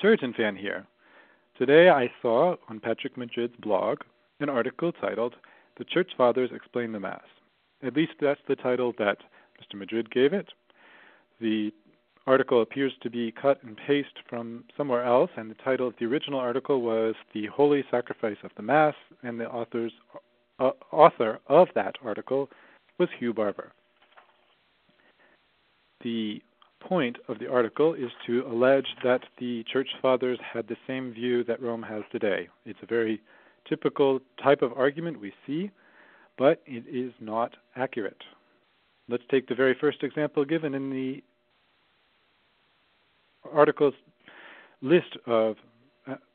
TurretinFan here. Today I saw on Patrick Madrid's blog an article titled, "The Church Fathers Explain the Mass." At least that's the title that Mr. Madrid gave it. The article appears to be cut and paste from somewhere else, and the title of the original article was "The Holy Sacrifice of the Mass," and the author of that article was Hugh Barbour. The point of the article is to allege that the Church Fathers had the same view that Rome has today. It's a very typical type of argument we see, but it is not accurate. Let's take the very first example given in the article's list of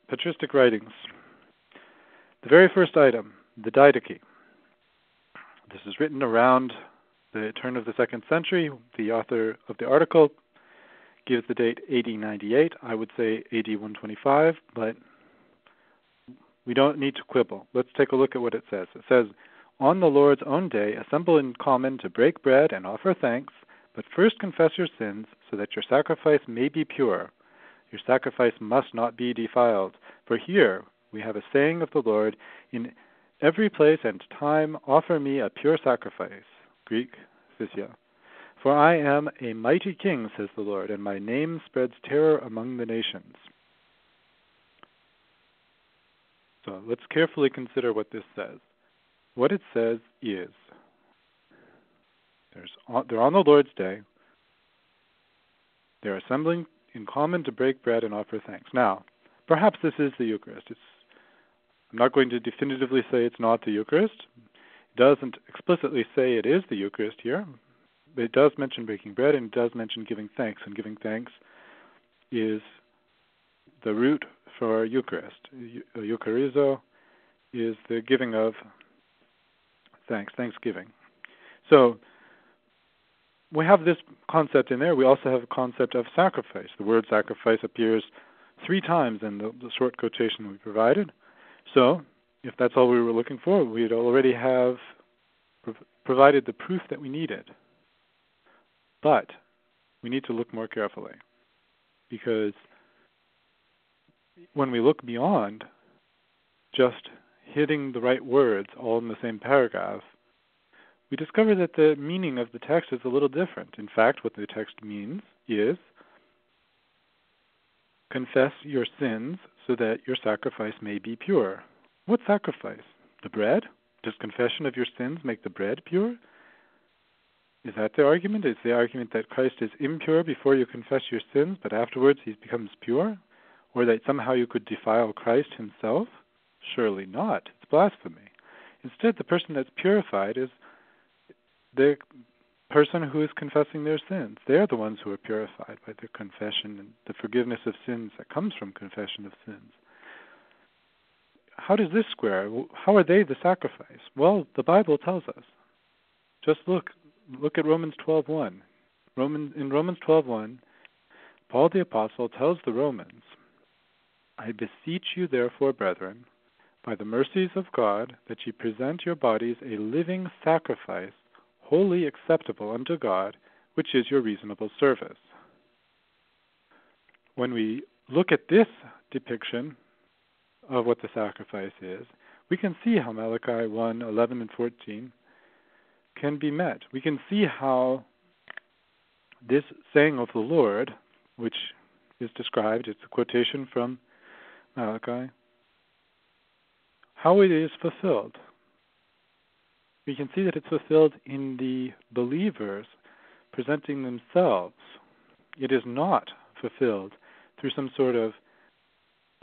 patristic writings. The very first item, the Didache. This is written around the turn of the 2nd century. The author of the article gives the date AD 98. I would say AD 125, but we don't need to quibble. Let's take a look at what it says. It says, "On the Lord's own day, assemble in common to break bread and offer thanks, but first confess your sins so that your sacrifice may be pure. Your sacrifice must not be defiled. For here we have a saying of the Lord, in every place and time offer me a pure sacrifice." Greek, physia. "For I am a mighty king, says the Lord, and my name spreads terror among the nations." So let's carefully consider what this says. What it says is, they're on the Lord's Day. They're assembling in common to break bread and offer thanks. Now, perhaps this is the Eucharist. I'm not going to definitively say it's not the Eucharist. It doesn't explicitly say it is the Eucharist here, but it does mention breaking bread and it does mention giving thanks, and giving thanks is the root for Eucharist. Eucharizo is the giving of thanks, thanksgiving. So we have this concept in there. We also have a concept of sacrifice. The word sacrifice appears 3 times in the short quotation we provided. So if that's all we were looking for, we'd already have provided the proof that we needed. But we need to look more carefully, because when we look beyond just hitting the right words all in the same paragraph, we discover that the meaning of the text is a little different. In fact, what the text means is, confess your sins so that your sacrifice may be pure. What sacrifice? The bread? Does confession of your sins make the bread pure? Is that the argument? Is the argument that Christ is impure before you confess your sins, but afterwards he becomes pure? Or that somehow you could defile Christ himself? Surely not. It's blasphemy. Instead, the person that's purified is the person who is confessing their sins. They're the ones who are purified by their confession and the forgiveness of sins that comes from confession of sins. How does this square? How are they the sacrifice? Well, the Bible tells us. Just look at Romans 12:1. In Romans 12:1, Paul the Apostle tells the Romans, "I beseech you therefore, brethren, by the mercies of God, that ye present your bodies a living sacrifice, wholly acceptable unto God, which is your reasonable service." When we look at this depiction of what the sacrifice is, we can see how Malachi 1:11 and 14 can be met. We can see how this saying of the Lord, which is described, it's a quotation from Malachi, how it is fulfilled. We can see that it's fulfilled in the believers presenting themselves. It is not fulfilled through some sort of,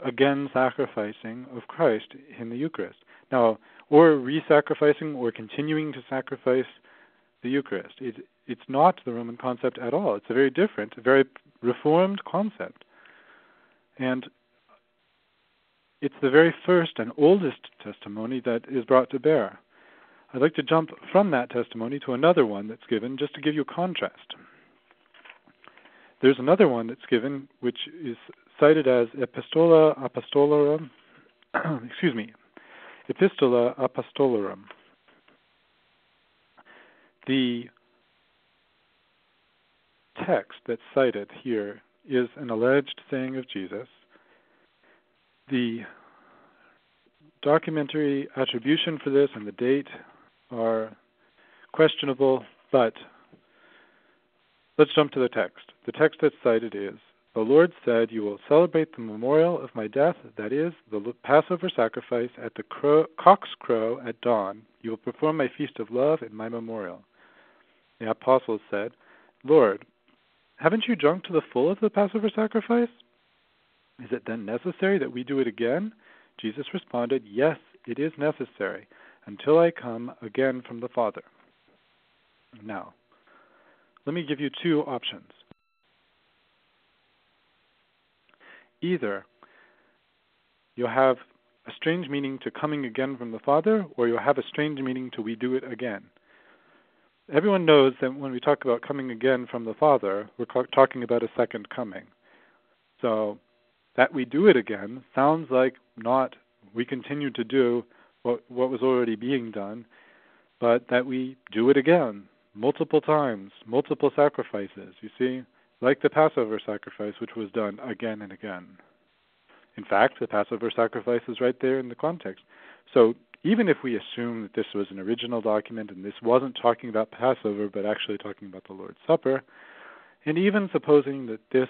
again, sacrificing of Christ in the Eucharist. Now, or re-sacrificing or continuing to sacrifice the Eucharist. It's not the Roman concept at all. It's a very different, very reformed concept. And it's the very first and oldest testimony that is brought to bear. I'd like to jump from that testimony to another one that's given, just to give you contrast. There's another one that's given, which is cited as Epistola Apostolorum. Epistola Apostolorum. The text that's cited here is an alleged saying of Jesus, The documentary attribution for this and the date are questionable, but let's jump to the text. The text that's cited is, "The Lord said, you will celebrate the memorial of my death, that is, the Passover sacrifice at the cock's crow at dawn. You will perform my feast of love and my memorial." The apostles said, "Lord, haven't you drunk to the full of the Passover sacrifice? Is it then necessary that we do it again?" Jesus responded, "Yes, it is necessary, until I come again from the Father." Now, let me give you two options. Either you'll have a strange meaning to coming again from the Father, or you'll have a strange meaning to we do it again. Everyone knows that when we talk about coming again from the Father, we're talking about a second coming. So that we do it again sounds like not we continue to do what was already being done, but that we do it again, multiple times, multiple sacrifices, you see? Like the Passover sacrifice, which was done again and again. In fact, the Passover sacrifice is right there in the context. So even if we assume that this was an original document and this wasn't talking about Passover, but actually talking about the Lord's Supper, and even supposing that this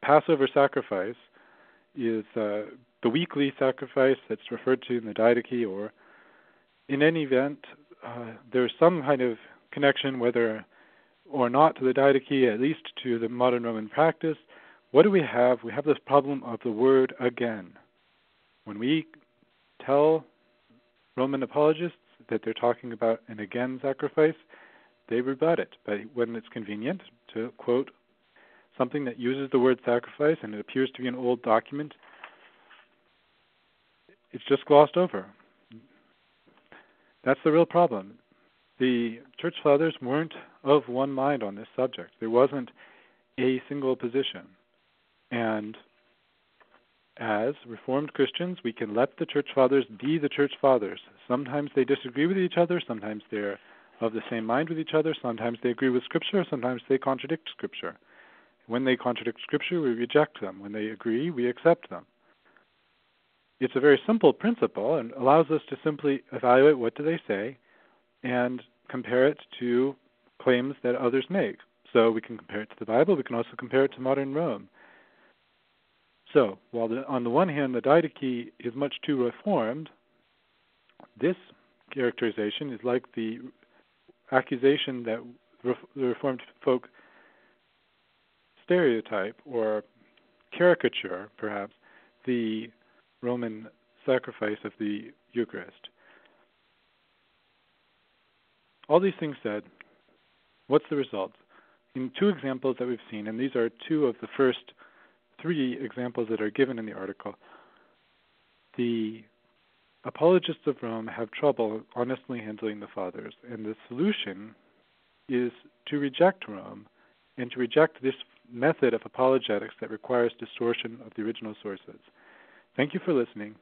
Passover sacrifice is the weekly sacrifice that's referred to in the Didache, or in any event, there's some kind of connection, whether or not to the Didache, at least to the modern Roman practice, what do we have? We have this problem of the word again. When we tell Roman apologists that they're talking about an again sacrifice, they rebut it. But when it's convenient to quote something that uses the word sacrifice and it appears to be an old document, it's just glossed over. That's the real problem. The Church Fathers weren't of one mind on this subject. There wasn't a single position. And as Reformed Christians, we can let the Church Fathers be the Church Fathers. Sometimes they disagree with each other. Sometimes they're of the same mind with each other. Sometimes they agree with Scripture. Sometimes they contradict Scripture. When they contradict Scripture, we reject them. When they agree, we accept them. It's a very simple principle and allows us to simply evaluate what do they say and compare it to claims that others make. So we can compare it to the Bible. We can also compare it to modern Rome. So while on the one hand the Didache is much too reformed, this characterization is like the accusation that the Reformed folk stereotype or caricature, perhaps, the Roman sacrifice of the Eucharist. All these things said, what's the result? In two examples that we've seen, and these are two of the first three examples that are given in the article, the apologists of Rome have trouble honestly handling the Fathers, and the solution is to reject Rome and to reject this method of apologetics that requires distortion of the original sources. Thank you for listening.